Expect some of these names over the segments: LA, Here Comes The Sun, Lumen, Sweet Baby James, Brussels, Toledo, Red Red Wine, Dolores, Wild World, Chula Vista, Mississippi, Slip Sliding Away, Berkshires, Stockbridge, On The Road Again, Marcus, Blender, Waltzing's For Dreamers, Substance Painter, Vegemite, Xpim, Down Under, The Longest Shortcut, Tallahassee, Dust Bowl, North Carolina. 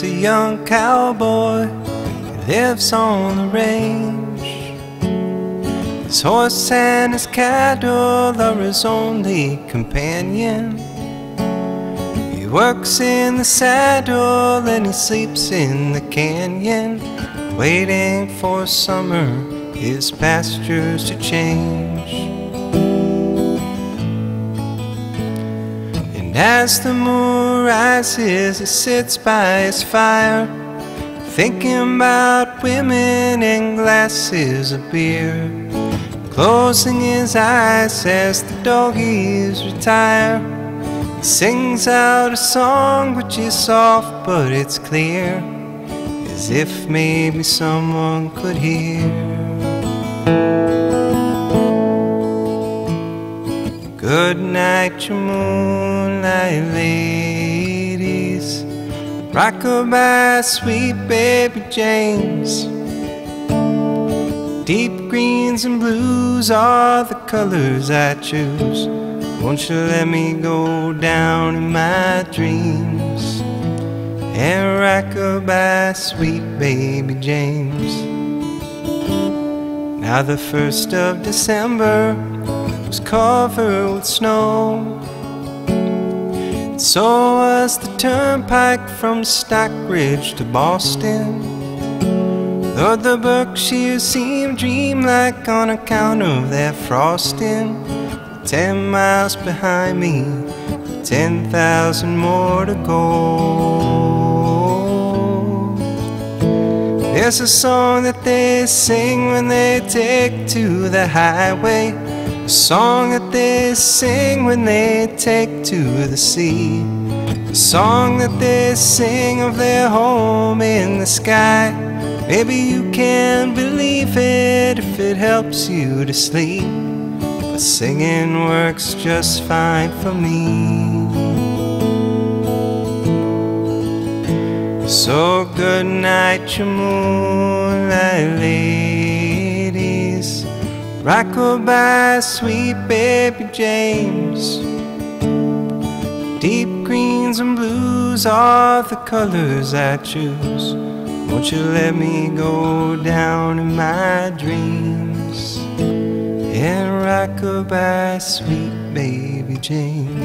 He's a young cowboy who lives on the range. His horse and his cattle are his only companion. He works in the saddle and he sleeps in the canyon, waiting for summer, his pastures to change. As the moon rises, he sits by his fire, thinking about women and glasses of beer, closing his eyes as the doggies retire. He sings out a song which is soft but it's clear, as if maybe someone could hear. Good night, you moonlight ladies, rock-a-bye, sweet baby James. Deep greens and blues are the colors I choose. Won't you let me go down in my dreams and rock-a-bye, sweet baby James? Now the 1st of December was covered with snow, and so was the turnpike from Stockbridge to Boston, though the Berkshires seemed dreamlike on account of that frosting. 10 miles behind me, 10,000 more to go. There's a song that they sing when they take to the highway, a song that they sing when they take to the sea, a song that they sing of their home in the sky. Maybe you can believe it if it helps you to sleep, but singing works just fine for me. So good night, you moonlight ladies, rock-a-bye, sweet baby James. Deep greens and blues are the colors I choose. Won't you let me go down in my dreams and rock-a-bye, sweet baby James?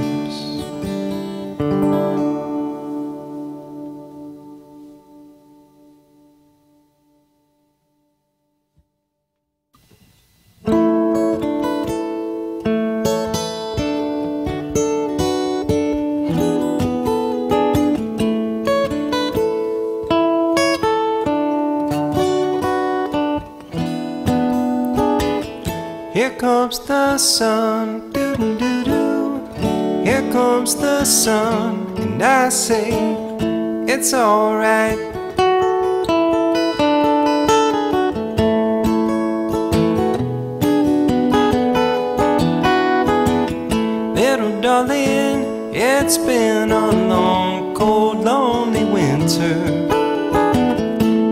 Here comes the sun, doo-doo-doo-doo. Here comes the sun, and I say, it's alright. Little darling, it's been a long, cold, lonely winter.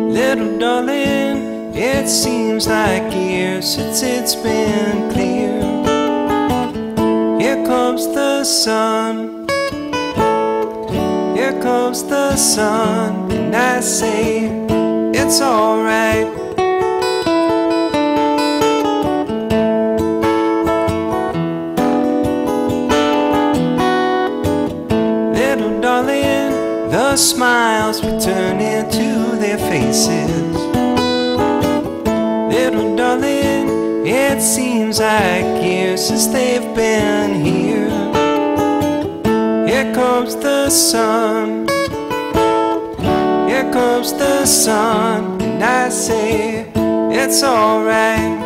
Little darling, it seems like years since it's been clear. Here comes the sun, here comes the sun, and I say, it's alright. Little darling, the smiles return into their faces. Little darling, it seems like years since they've been here. Here comes the sun, here comes the sun, and I say, it's alright.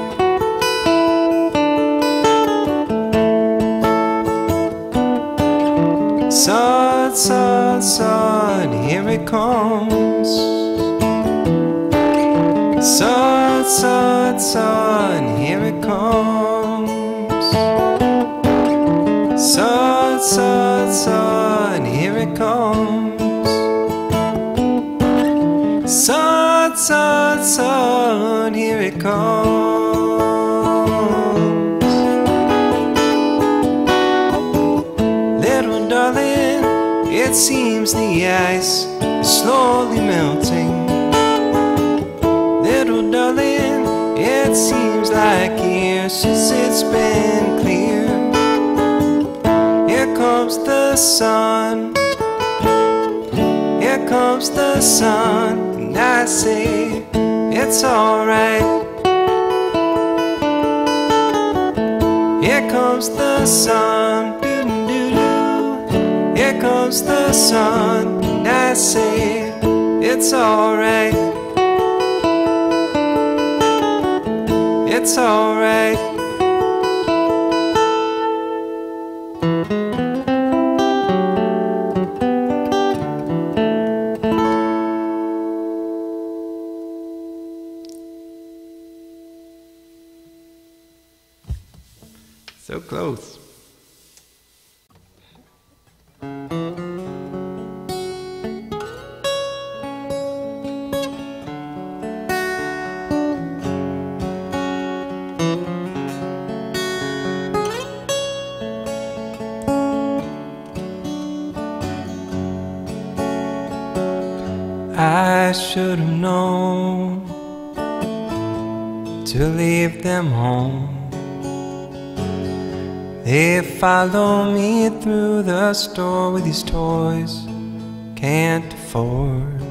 Sun, sun, sun, here it comes. Sun, sun, sun, here it comes. Sun, sun, sun, here it comes. Sun, sun, sun, here it comes. Little darling, it seems seems the ice is slowly melting. Little darling, it seems like years since it's been clear. Here comes the sun, here comes the sun, and I say it's alright. Here comes the sun, doo-doo-doo-doo. Here comes the sun, and I say it's alright. It's alright. So close. I should have known to leave them home. They follow me through the store with these toys can't afford.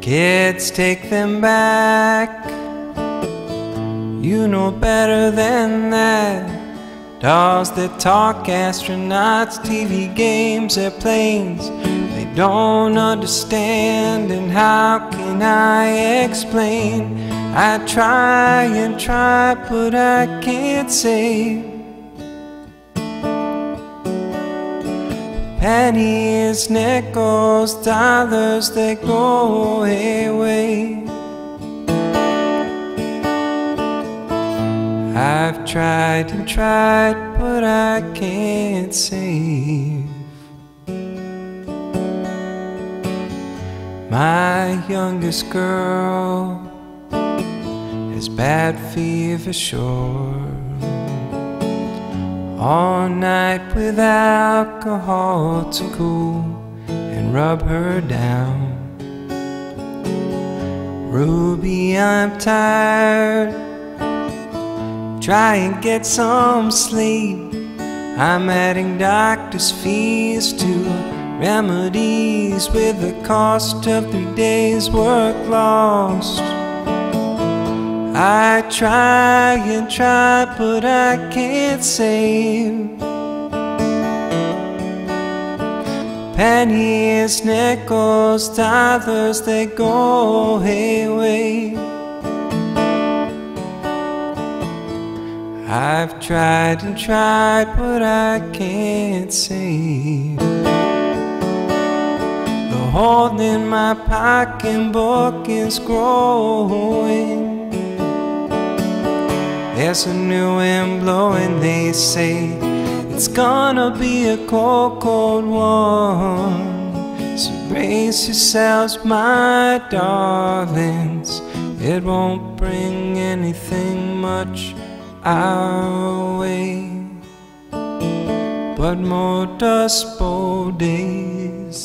Kids, take them back, you know better than that. Dolls that talk, astronauts, TV games, airplanes, they don't understand. And how can I explain? I try and try, but I can't say. Pennies, nickels, dollars, they go away. I've tried and tried, but I can't save my youngest girl. It's bad fever sure, all night with alcohol to cool and rub her down. Ruby, I'm tired, try and get some sleep. I'm adding doctor's fees to remedies with the cost of 3 days' work lost. I try and try, but I can't save. Pennies, nickels, dollars, they go away. I've tried and tried, but I can't save. The hole in my pocketbook is growing. There's a new wind blowing, they say it's gonna be a cold, cold one. So brace yourselves, my darlings, it won't bring anything much our way, but more Dust Bowl days.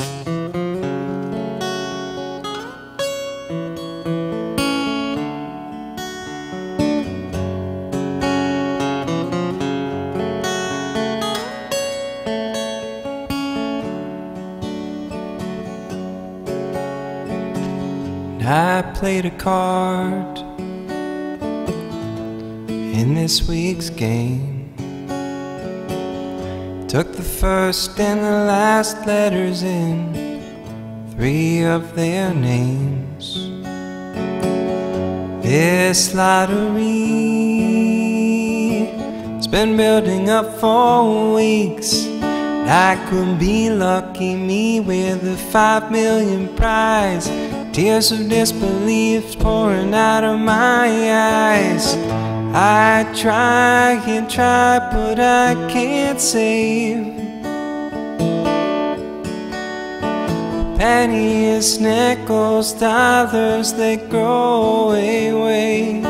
I played a card in this week's game, took the first and the last letters in 3 of their names. This lottery's been building up for weeks. I could be lucky me with a 5 million prize. Tears of disbelief pouring out of my eyes. I try and try, but I can't save. Pennies, nickels, dollars, they grow away.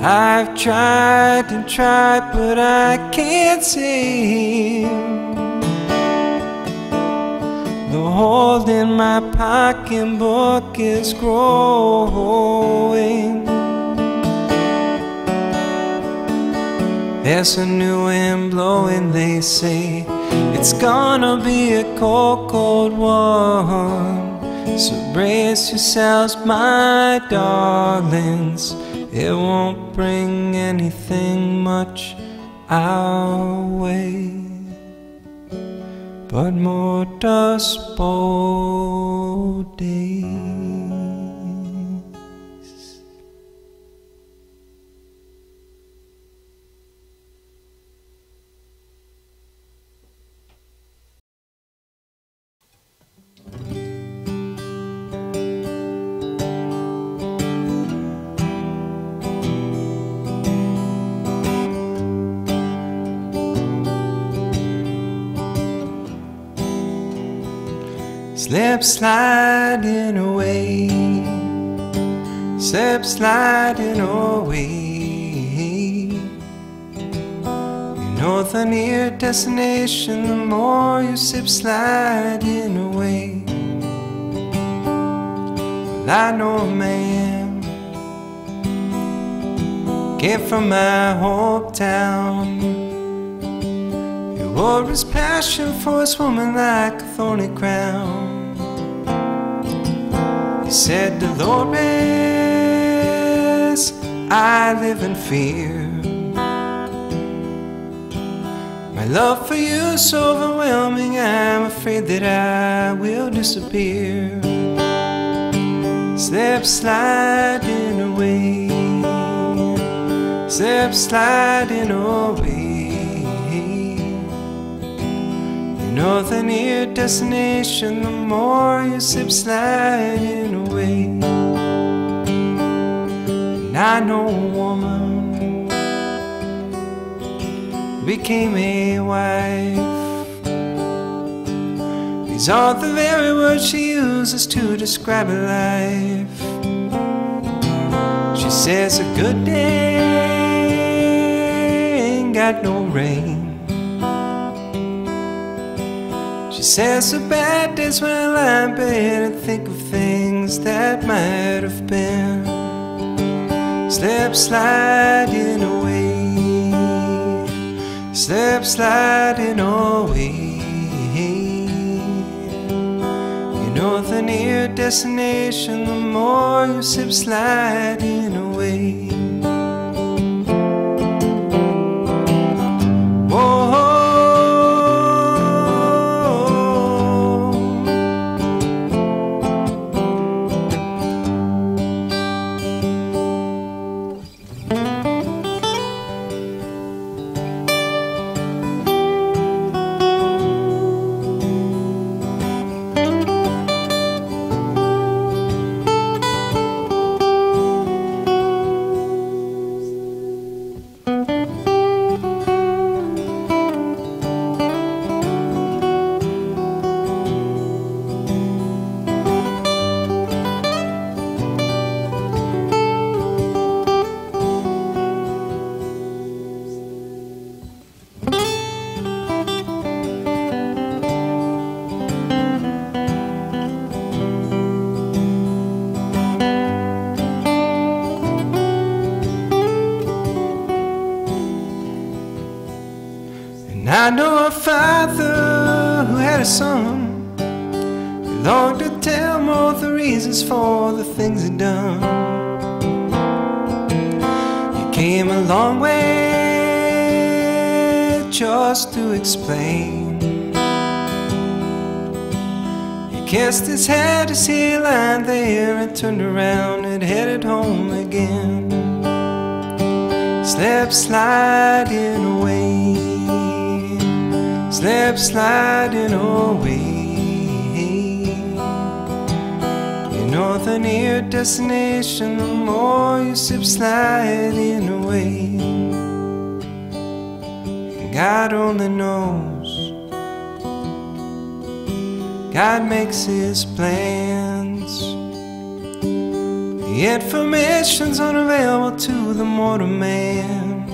I've tried and tried, but I can't seem the hole in my pocketbook is growing. There's a new wind blowing, they say it's gonna be a cold, cold one. So brace yourselves, my darlings, it won't bring anything much our way, but more Dust Bowl days. Slip sliding away, slip sliding away. You know the near destination, the more you slip sliding away. Well, I know a man came from my hometown. He wore his passion for his woman like a thorny crown. He said, Dolores, I live in fear. My love for you is overwhelming, I'm afraid that I will disappear. Slip sliding away, slip sliding away. You know the near destination, the more you slip sliding away. And I know a woman became a wife. These are the very words she uses to describe her life. She says a good day ain't got no rain. She says the bad days when I lie in bed and think of things that might have been. Slip sliding away, slip sliding away. You know the near destination, the more you slip sliding away. I know a father who had a son who longed to tell him all the reasons for the things he'd done. He came a long way just to explain. He kissed his head as he lined there and turned around and headed home again. Slip sliding away, slip sliding away. You know the near destination, the more you slip sliding away. God only knows, God makes his plans. The information's unavailable to the motorman.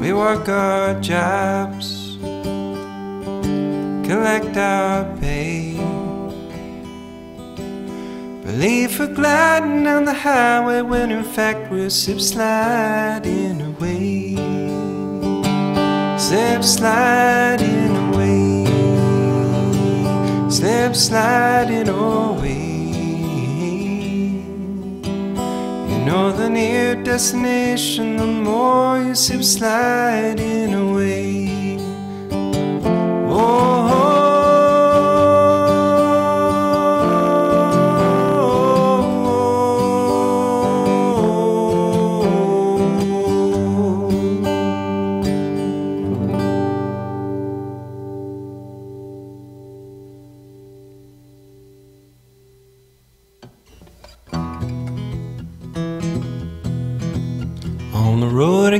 We work our jobs, collect our pay, believe we're gliding down the highway when in fact we're slip sliding away. Slip sliding away. Slip sliding away. You know the near destination, the more you slip sliding away.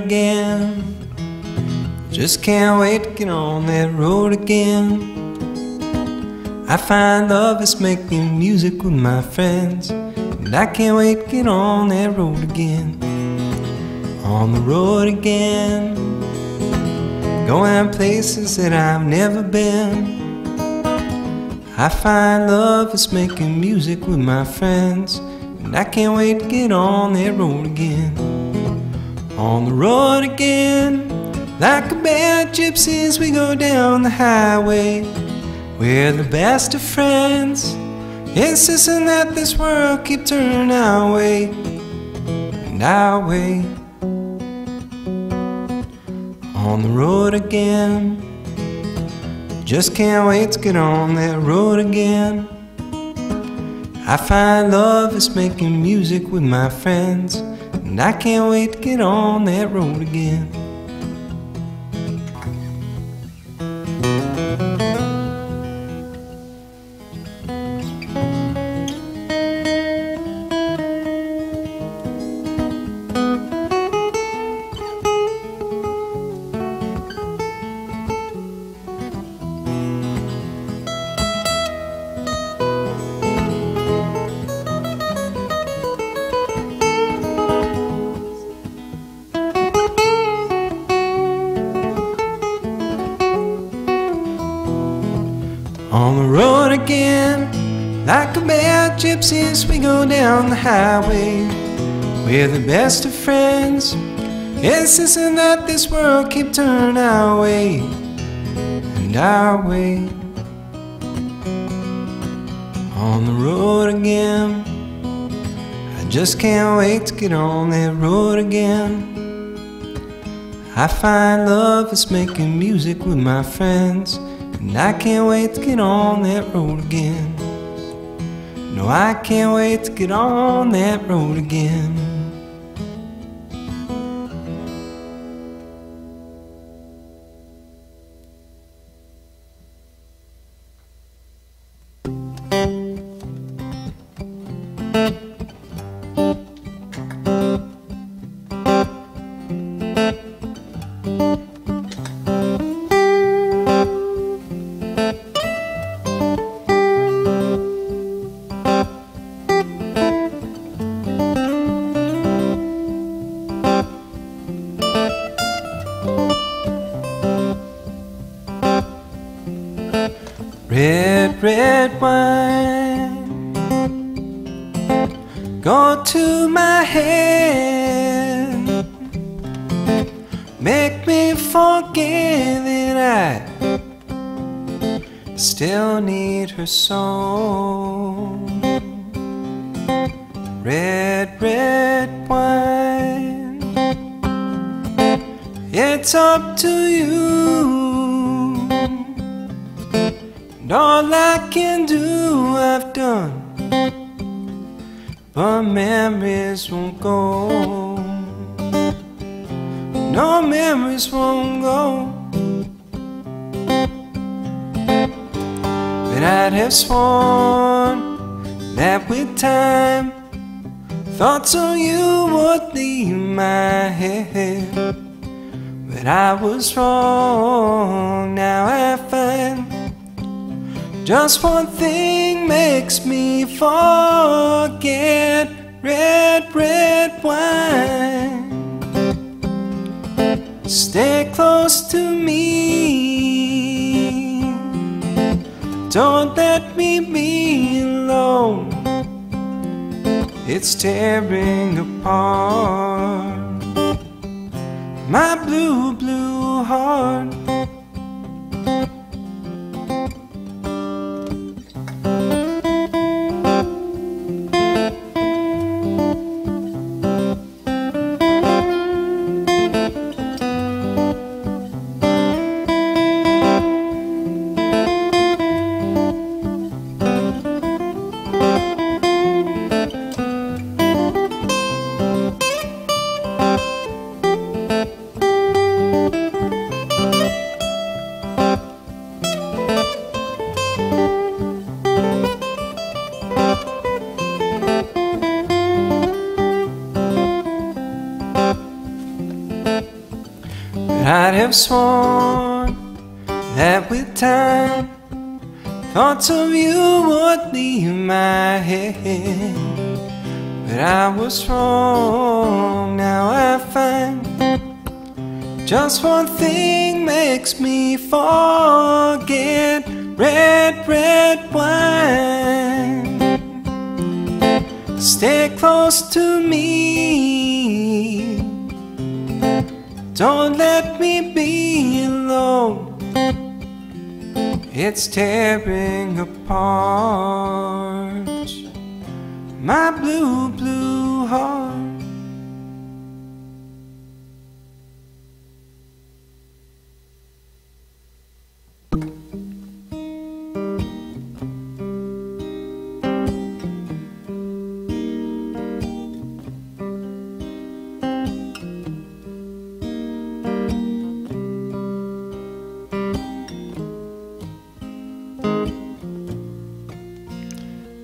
Again, just can't wait to get on that road again. I find love is making music with my friends, and I can't wait to get on that road again. On the road again, going places that I've never been. I find love is making music with my friends, and I can't wait to get on that road again. On the road again, like a band of gypsies we go down the highway. We're the best of friends, insisting that this world keep turning our way, and our way. On the road again, just can't wait to get on that road again. I find love is making music with my friends, and I can't wait to get on that road again. Gypsies, we go down the highway. We're the best of friends, insisting that this world keep turning our way, and our way. On the road again, I just can't wait to get on that road again. I find love is making music with my friends, and I can't wait to get on that road again. No, I can't wait to get on that road again. Red, red wine, go to my head, make me forget that I still need her soul. Red, red wine, it's up to you. All I can do, I've done, but memories won't go. No, memories won't go. But I'd have sworn that with time, thoughts on you would leave my head. But I was wrong, now I find just one thing makes me forget. red, red wine. Stay close to me. Don't let me be alone. It's tearing apart my blue, blue heart. I've sworn that with time thoughts of you would leave my head, but I was wrong. Now I find just one thing makes me forget. Red, red wine. Stay close to me. Don't let me be alone. It's tearing apart my blue, blue heart.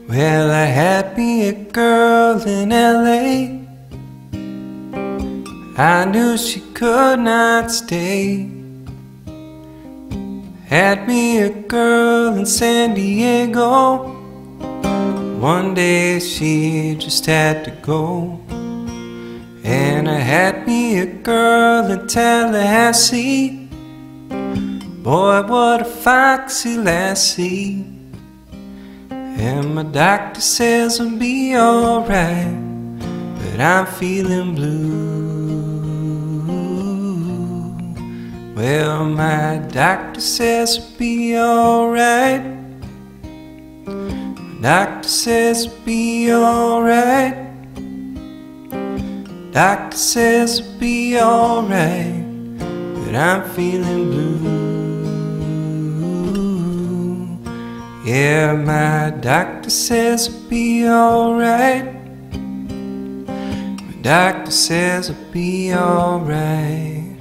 Well, I had me a girl in LA. I knew she could not stay. Had me a girl in San Diego. One day she just had to go. And I had me a girl in Tallahassee. Boy, what a foxy lassie. And my doctor says I'll be alright, but I'm feeling blue. Well, my doctor says I'll be alright. Doctor says I'll be alright. Doctor says I'll be alright, but I'm feeling blue. Yeah, my doctor says I'll be alright. My doctor says I'll be alright.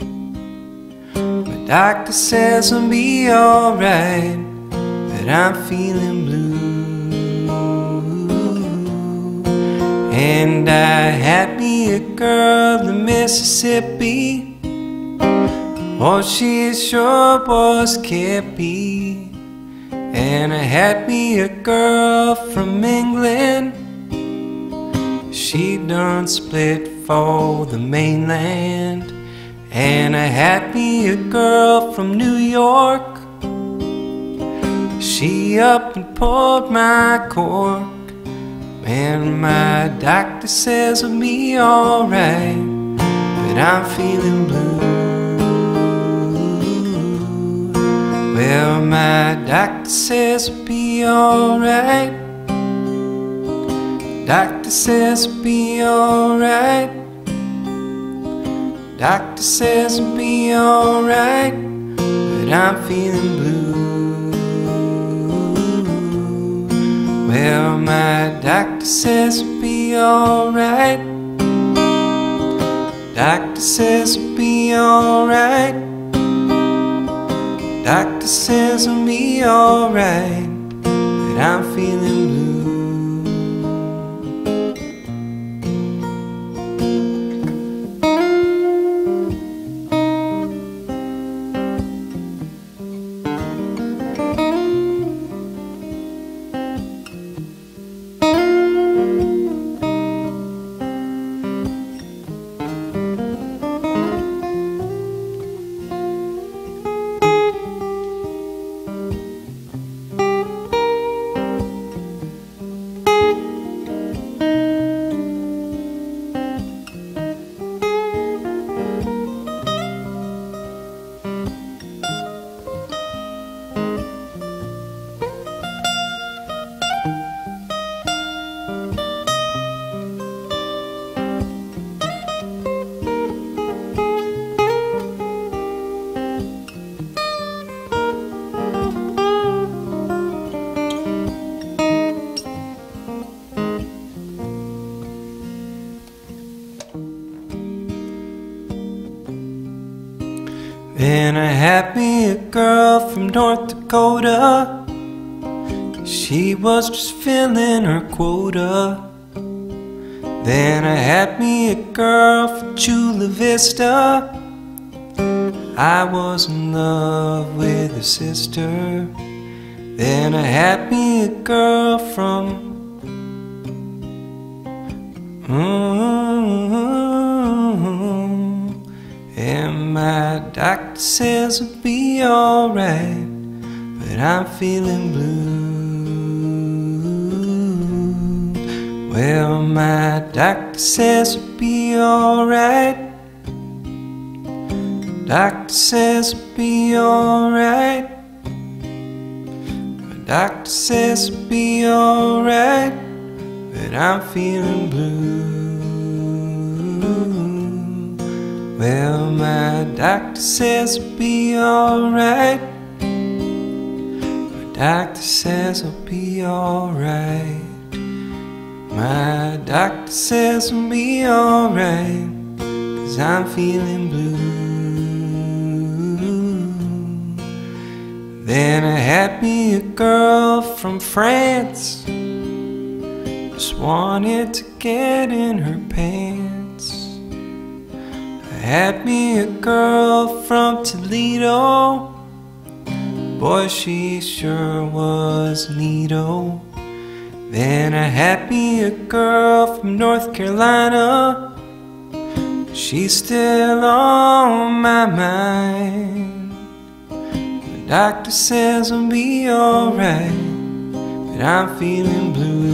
My doctor says I'll be alright, but I'm feeling blue. And I had me a girl in Mississippi. Oh, she sure was campy. And I had me a girl from England. She done split for the mainland. And I had me a girl from New York. She up and pulled my cork. And my doctor says I'll be alright, but I'm feeling blue. Well, my doctor says I'll be alright. Doctor says I'll be alright. Doctor says I'll be alright, but I'm feeling blue. Well, my doctor says I'll be alright. Doctor says I'll be alright. Doctor says I'll be alright, but I'm feeling blue. And I had me a girl from North Dakota. She was just filling her quota. Then I had me a girl from Chula Vista. I was in love with her sister. Then I had me a girl from and my doctor says it'll be alright, but I'm feeling blue. Well, my doctor says it'll be alright. Doctor says it'll be alright. My doctor says it'll be alright, but I'm feeling blue. Well, my doctor says I'll be alright. My doctor says I'll be alright. My doctor says I'll be alright, 'cause I'm feeling blue. Then I had me a girl from France. Just wanted to get in her pants. I had me a girl from Toledo. Boy, she sure was neato. Then I had me a girl from North Carolina. She's still on my mind. The doctor says I'll be alright, but I'm feeling blue.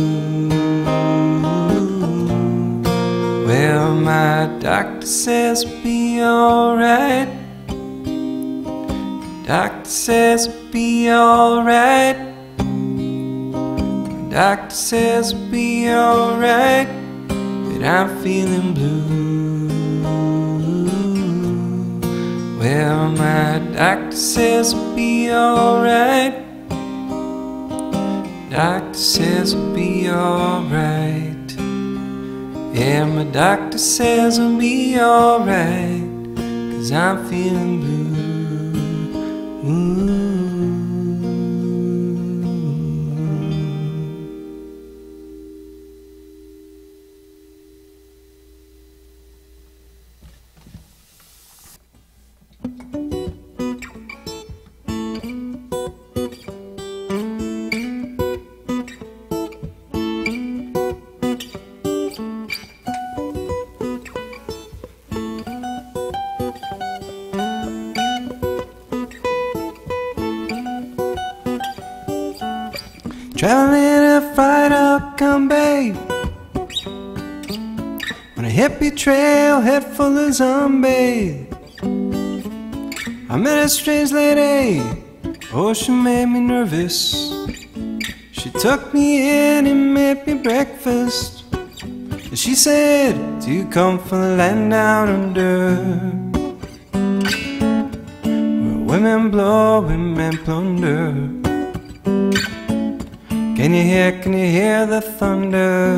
Well, my doctor says it'll be alright. Doctor says it'll be alright. Doctor says it'll be alright, but I'm feeling blue. Well, my doctor says it'll be alright. Doctor says it'll be alright. Yeah, my doctor says I'll be alright, 'cause I'm feeling blue. Traveling a fried up come babe, on a hippie trail head full of zombies. I met a strange lady, oh she made me nervous. She took me in and made me breakfast. And she said, do you come from the land down under, where women blow and men plunder? Can you hear the thunder?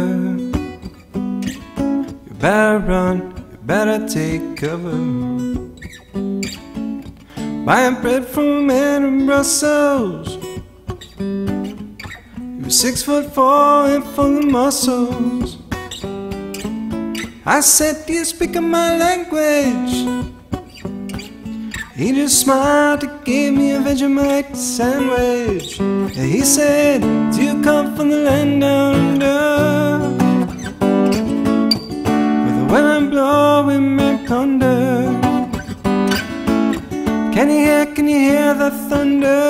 You better run, you better take cover. Buying bread from a man in Brussels. He was 6'4" and full of muscles. I said, do you speak of my language? He just smiled and gave me a Vegemite sandwich. And he said, do you come from the land down under, where the women blow and men plunder? Can you hear the thunder?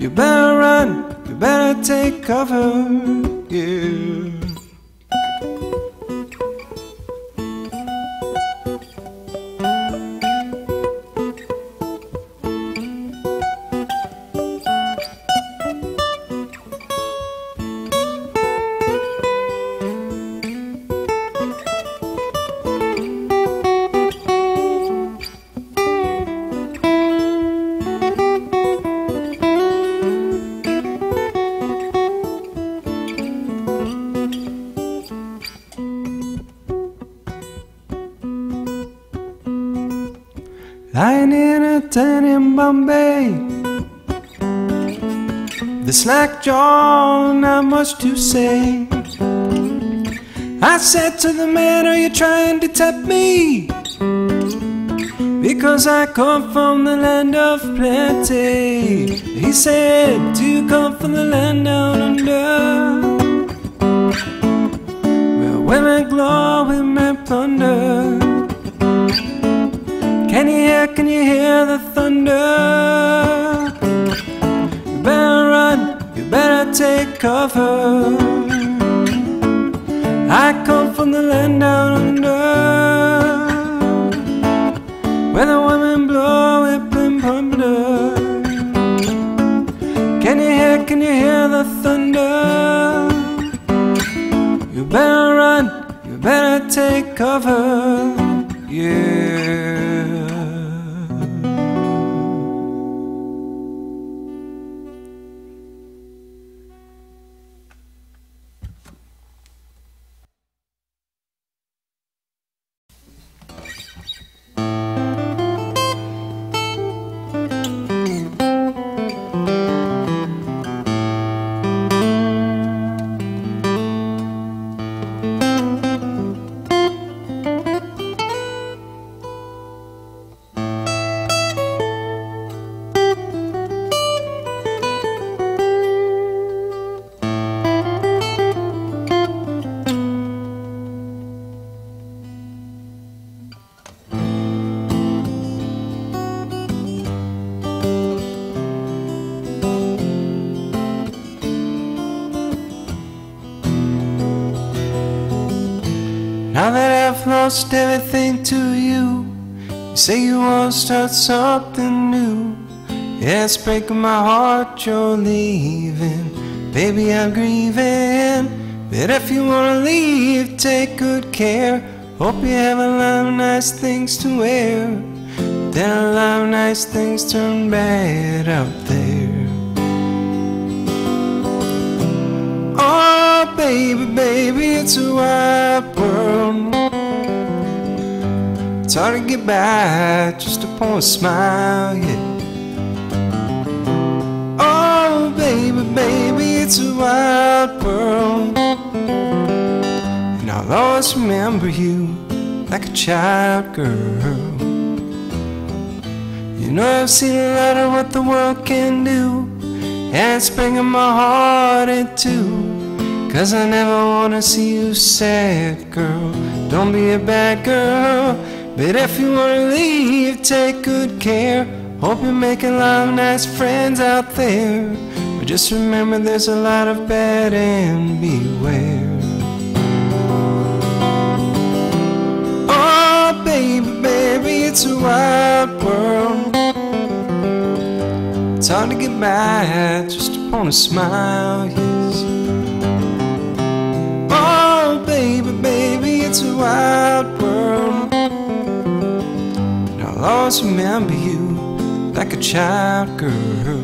You better run, you better take cover, yeah. lying in a tent in Bombay. The slack jaw, not much to say. I said to the man, are you trying to tempt me? Because I come from the land of plenty. He said, do you come from the land down under, where women glow, women plunder? Can you hear the thunder? You better run, you better take cover. I come from the land down under, where the women blow it, blim, blim, blim. Can you hear the thunder? You better run, you better take cover, yeah. Now that I've lost everything to you, you say you want to start something new. Yeah, it's breaking my heart you're leaving. Baby, I'm grieving. But if you wanna leave, take good care. Hope you have a lot of nice things to wear. Then a lot of nice things turn bad out there. Oh, baby, baby, it's a wild world. It's hard to get by just upon a smile, yeah. Oh, baby, baby, it's a wild world. And I'll always remember you like a child girl. You know I've seen a lot of what the world can do, and it's breaking my heart in two. 'Cause I never wanna see you sad, girl. Don't be a bad girl. But if you wanna leave, take good care. Hope you're making a lot of nice friends out there. But just remember there's a lot of bad and beware. Oh, baby, baby, it's a wild world. It's hard to get by just upon a smile, yes. Baby, baby, it's a wild world. And I'll always remember you like a child girl.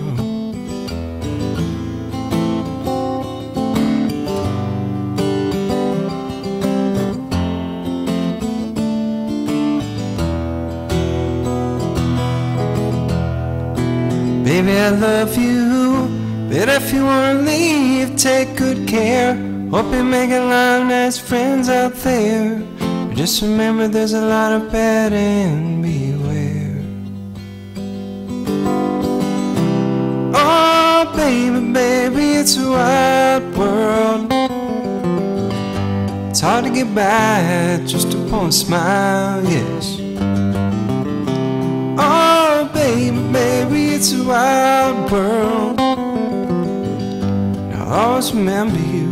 Baby, I love you. But if you wanna leave, take good care. Hope you're making a lot of nice friends out there. But just remember there's a lot of bad and beware. Oh, baby, baby, it's a wild world. It's hard to get by just upon a smile, yes. Oh, baby, baby, it's a wild world. And I'll always remember you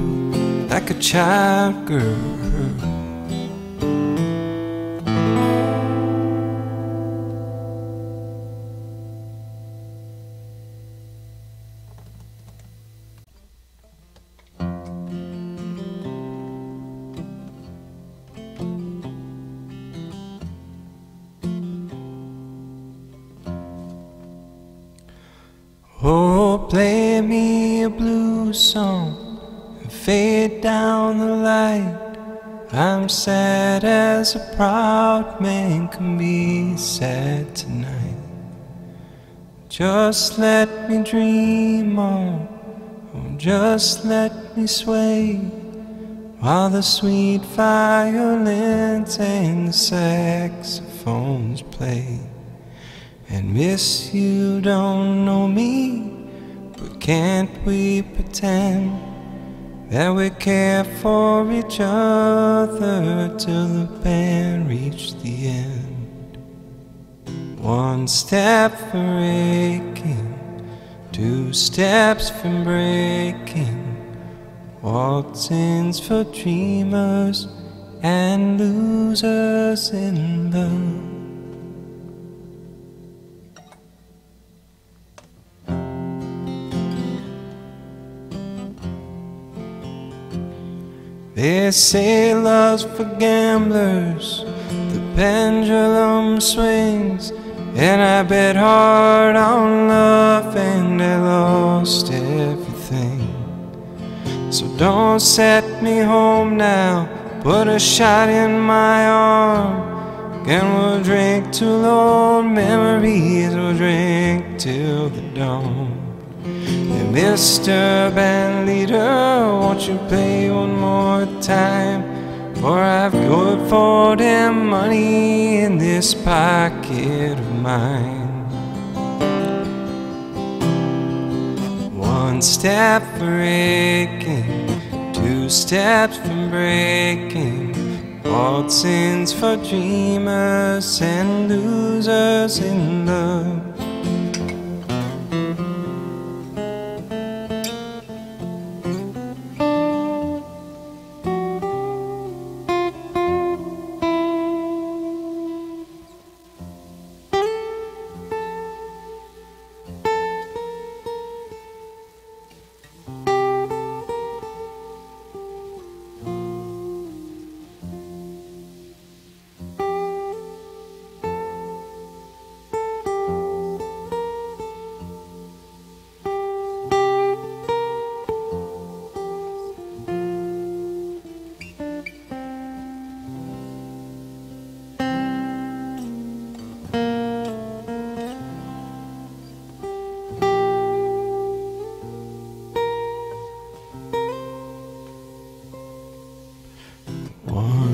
like a child girl. Oh, play me a blues song. Fade down the light. I'm sad as a proud man can be sad tonight. Just let me dream on, or just let me sway, while the sweet violins and the saxophones play. And miss, you don't know me, but can't we pretend that we care for each other till the band reached the end? One step from aching, 2 steps from breaking, waltzins for dreamers and losers in love. They say love's for gamblers, the pendulum swings, and I bet hard on love and I lost everything. So don't set me home now, put a shot in my arm, and we'll drink to old memories, we'll drink till the dawn. Mr. Bandleader, won't you play one more time? For I've got for damn money in this pocket of mine. One step for aching, 2 steps from breaking, waltzins for dreamers and losers in love.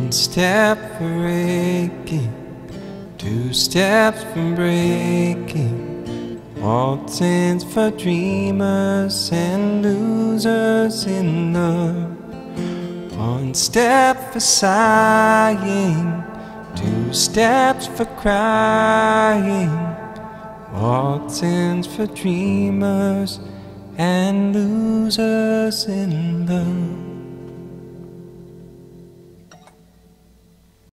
Step for aching, 2 steps from breaking, waltzins for dreamers and losers in love. 1 step for sighing, 2 steps for crying, waltzins for dreamers and losers in love.